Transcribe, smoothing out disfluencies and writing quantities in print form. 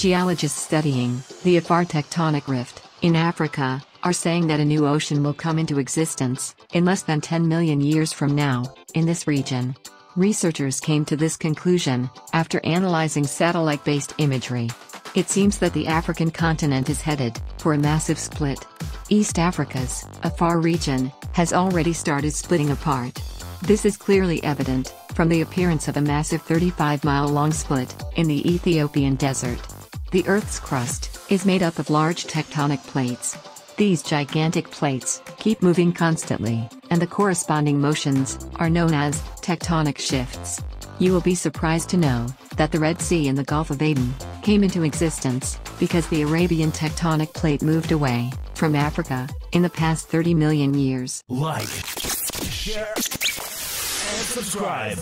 Geologists studying the Afar tectonic rift in Africa are saying that a new ocean will come into existence in less than 10 million years from now in this region. Researchers came to this conclusion after analyzing satellite-based imagery. It seems that the African continent is headed for a massive split. East Africa's Afar region has already started splitting apart. This is clearly evident from the appearance of a massive 35-mile-long split in the Ethiopian desert. The Earth's crust is made up of large tectonic plates. These gigantic plates keep moving constantly, and the corresponding motions are known as tectonic shifts. You will be surprised to know that the Red Sea and the Gulf of Aden came into existence because the Arabian tectonic plate moved away from Africa in the past 30 million years. Like, share, and subscribe.